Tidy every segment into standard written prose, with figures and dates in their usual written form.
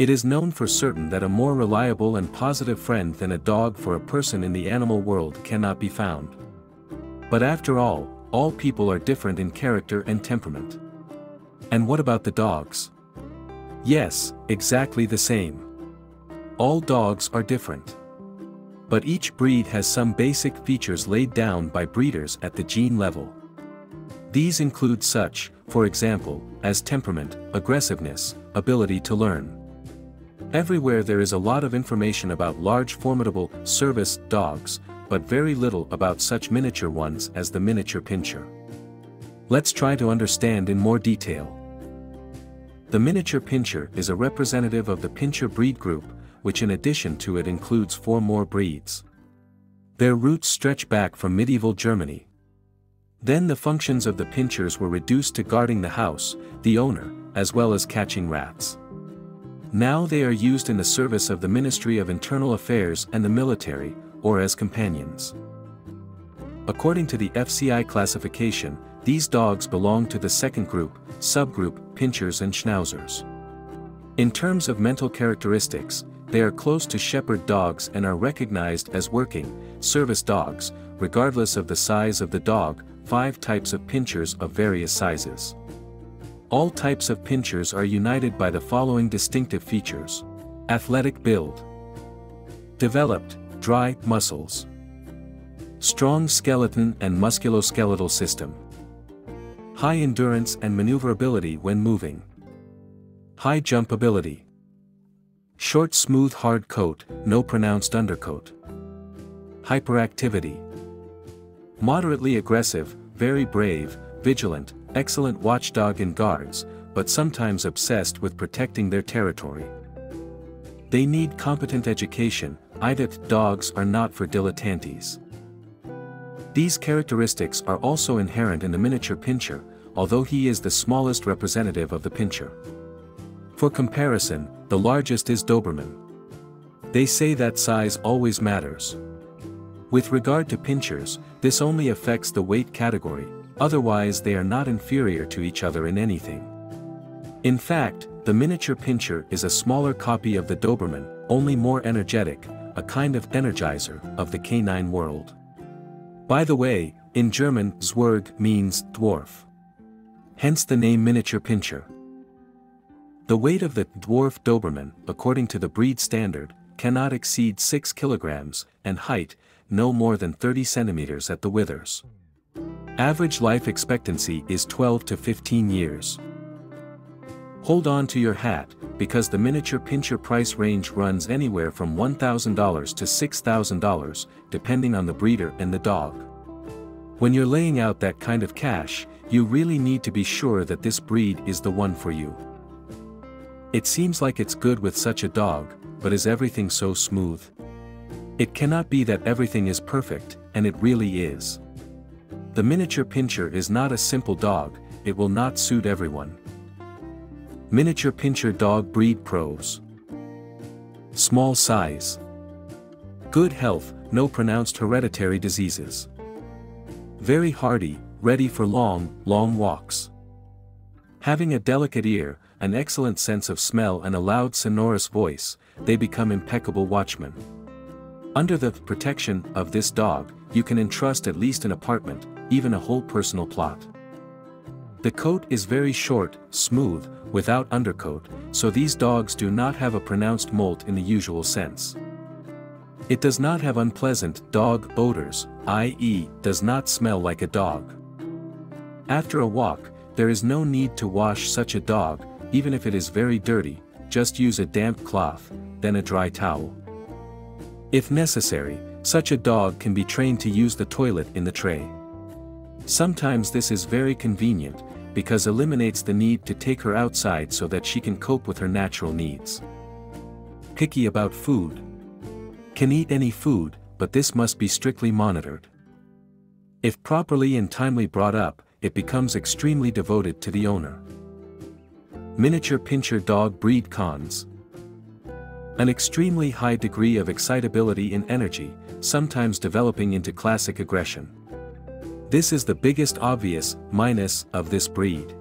It is known for certain that a more reliable and positive friend than a dog for a person in the animal world cannot be found. But after all people are different in character and temperament. And what about the dogs? Yes, exactly the same. All dogs are different. But each breed has some basic features laid down by breeders at the gene level. These include such, for example, as temperament, aggressiveness, ability to learn. Everywhere there is a lot of information about large formidable service dogs, but very little about such miniature ones as the miniature pinscher. Let's try to understand in more detail. The miniature pinscher is a representative of the pinscher breed group, which in addition to it includes 4 more breeds. Their roots stretch back from medieval Germany. Then the functions of the pinschers were reduced to guarding the house, the owner, as well as catching rats. Now they are used in the service of the Ministry of Internal Affairs and the military, or as companions. According to the FCI classification, these dogs belong to the second group, subgroup, pinschers and schnauzers. In terms of mental characteristics, they are close to shepherd dogs and are recognized as working, service dogs, regardless of the size of the dog. 5 types of pinschers of various sizes. All types of pinschers are united by the following distinctive features. Athletic build. Developed, dry muscles. Strong skeleton and musculoskeletal system. High endurance and maneuverability when moving. High jump ability. Short smooth hard coat, no pronounced undercoat. Hyperactivity. Moderately aggressive, very brave, vigilant, excellent watchdog in guards, but sometimes obsessed with protecting their territory. They need competent education. Idiot dogs are not for dilettantes. These characteristics are also inherent in the miniature pinscher, although he is the smallest representative of the pinscher. For comparison, the largest is Doberman. They say that size always matters. With regard to pinschers, this only affects the weight category, otherwise they are not inferior to each other in anything. In fact, the miniature pinscher is a smaller copy of the Doberman, only more energetic, a kind of energizer of the canine world. By the way, in German, Zwerg means dwarf. Hence the name miniature pinscher. The weight of the dwarf Doberman, according to the breed standard, cannot exceed 6 kilograms, and height, no more than 30 centimeters at the withers. Average life expectancy is 12 to 15 years. Hold on to your hat, because the miniature pinscher price range runs anywhere from $1,000 to $6,000, depending on the breeder and the dog. When you're laying out that kind of cash, you really need to be sure that this breed is the one for you. It seems like it's good with such a dog, but is everything so smooth? It cannot be that everything is perfect, and it really is. The miniature pinscher is not a simple dog, it will not suit everyone. Miniature pinscher dog breed pros. Small size. Good health, no pronounced hereditary diseases. Very hardy, ready for long, long walks. Having a delicate ear, an excellent sense of smell and a loud sonorous voice, they become impeccable watchmen. Under the protection of this dog, you can entrust at least an apartment, even a whole personal plot. The coat is very short, smooth, without undercoat, so these dogs do not have a pronounced molt in the usual sense. It does not have unpleasant dog odors, i.e., does not smell like a dog. After a walk, there is no need to wash such a dog, even if it is very dirty, just use a damp cloth, then a dry towel. If necessary, such a dog can be trained to use the toilet in the tray. Sometimes this is very convenient, because eliminates the need to take her outside so that she can cope with her natural needs. Picky about food. Can eat any food, but this must be strictly monitored. If properly and timely brought up, it becomes extremely devoted to the owner. Miniature pinscher dog breed cons. An extremely high degree of excitability and energy, sometimes developing into classic aggression. This is the biggest obvious minus of this breed.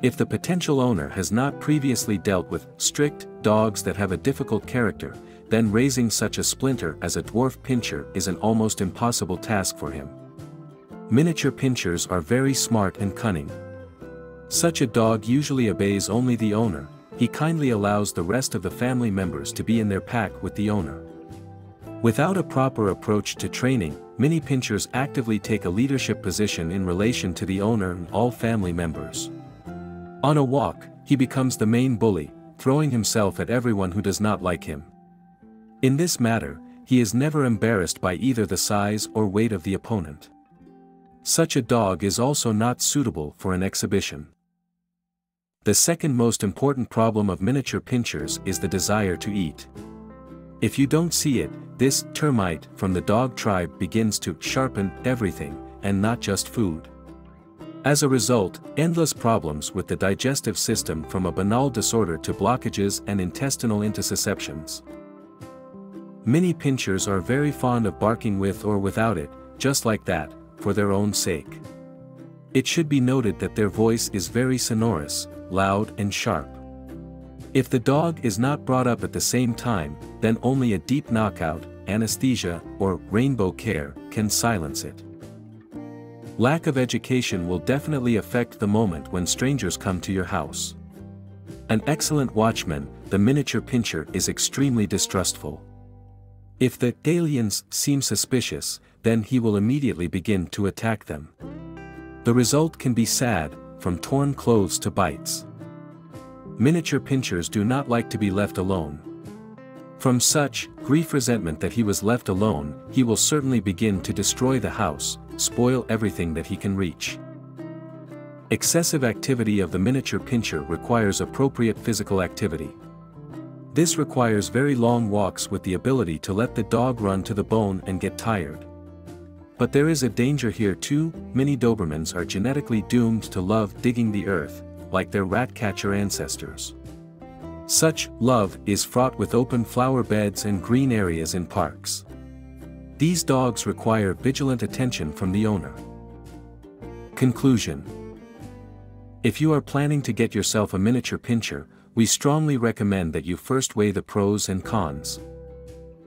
If the potential owner has not previously dealt with strict dogs that have a difficult character, then raising such a splinter as a dwarf pinscher is an almost impossible task for him. Miniature pinschers are very smart and cunning. Such a dog usually obeys only the owner, he kindly allows the rest of the family members to be in their pack with the owner. Without a proper approach to training, many pinschers actively take a leadership position in relation to the owner and all family members. On a walk, he becomes the main bully, throwing himself at everyone who does not like him. In this matter, he is never embarrassed by either the size or weight of the opponent. Such a dog is also not suitable for an exhibition. The second most important problem of miniature pinschers is the desire to eat. If you don't see it, this termite from the dog tribe begins to sharpen everything, and not just food. As a result, endless problems with the digestive system from a banal disorder to blockages and intestinal intussusceptions. Many pinschers are very fond of barking with or without it, just like that, for their own sake. It should be noted that their voice is very sonorous, loud and sharp. If the dog is not brought up at the same time, then only a deep knockout, anesthesia, or rainbow care can silence it. Lack of education will definitely affect the moment when strangers come to your house. An excellent watchman, the miniature pinscher is extremely distrustful. If the aliens seem suspicious, then he will immediately begin to attack them. The result can be sad, from torn clothes to bites. Miniature pinschers do not like to be left alone. From such grief resentment that he was left alone, he will certainly begin to destroy the house, spoil everything that he can reach. Excessive activity of the miniature pinscher requires appropriate physical activity. This requires very long walks with the ability to let the dog run to the bone and get tired. But there is a danger here too, many Dobermans are genetically doomed to love digging the earth, like their ratcatcher ancestors. Such love is fraught with open flower beds and green areas in parks. These dogs require vigilant attention from the owner. Conclusion. If you are planning to get yourself a miniature pinscher, we strongly recommend that you first weigh the pros and cons.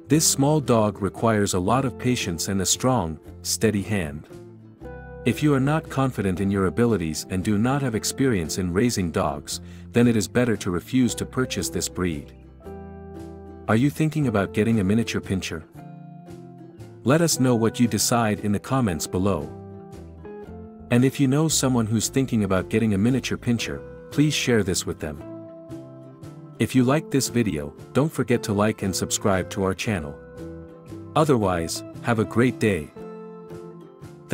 This small dog requires a lot of patience and a strong, steady hand. If you are not confident in your abilities and do not have experience in raising dogs, then it is better to refuse to purchase this breed. Are you thinking about getting a miniature pinscher? Let us know what you decide in the comments below. And if you know someone who's thinking about getting a miniature pinscher, please share this with them. If you liked this video, don't forget to like and subscribe to our channel. Otherwise, have a great day.